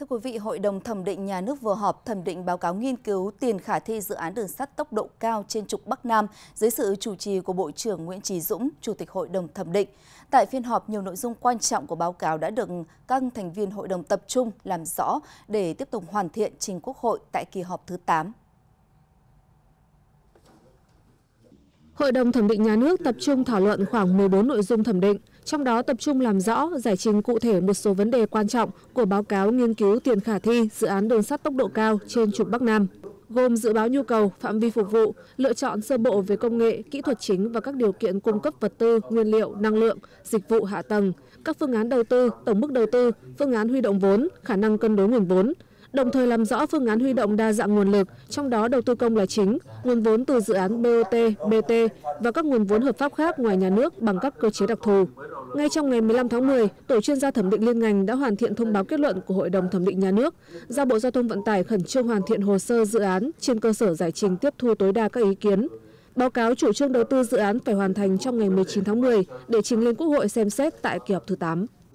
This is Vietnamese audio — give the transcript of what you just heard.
Thưa quý vị, Hội đồng Thẩm định Nhà nước vừa họp thẩm định báo cáo nghiên cứu tiền khả thi dự án đường sắt tốc độ cao trên trục Bắc Nam dưới sự chủ trì của Bộ trưởng Nguyễn Chí Dũng, Chủ tịch Hội đồng Thẩm định. Tại phiên họp, nhiều nội dung quan trọng của báo cáo đã được các thành viên Hội đồng tập trung làm rõ để tiếp tục hoàn thiện trình Quốc hội tại kỳ họp thứ 8. Hội đồng Thẩm định Nhà nước tập trung thảo luận khoảng 14 nội dung thẩm định, trong đó tập trung làm rõ, giải trình cụ thể một số vấn đề quan trọng của báo cáo nghiên cứu tiền khả thi dự án đường sắt tốc độ cao trên trục Bắc Nam, gồm dự báo nhu cầu, phạm vi phục vụ, lựa chọn sơ bộ về công nghệ, kỹ thuật chính và các điều kiện cung cấp vật tư, nguyên liệu, năng lượng, dịch vụ hạ tầng, các phương án đầu tư, tổng mức đầu tư, phương án huy động vốn, khả năng cân đối nguồn vốn. Đồng thời làm rõ phương án huy động đa dạng nguồn lực, trong đó đầu tư công là chính, nguồn vốn từ dự án BOT, BT và các nguồn vốn hợp pháp khác ngoài nhà nước bằng các cơ chế đặc thù. Ngay trong ngày 15 tháng 10, tổ chuyên gia thẩm định liên ngành đã hoàn thiện thông báo kết luận của Hội đồng Thẩm định Nhà nước, giao Bộ Giao thông Vận tải khẩn trương hoàn thiện hồ sơ dự án trên cơ sở giải trình tiếp thu tối đa các ý kiến. Báo cáo chủ trương đầu tư dự án phải hoàn thành trong ngày 19 tháng 10 để trình lên Quốc hội xem xét tại kỳ họp thứ 8.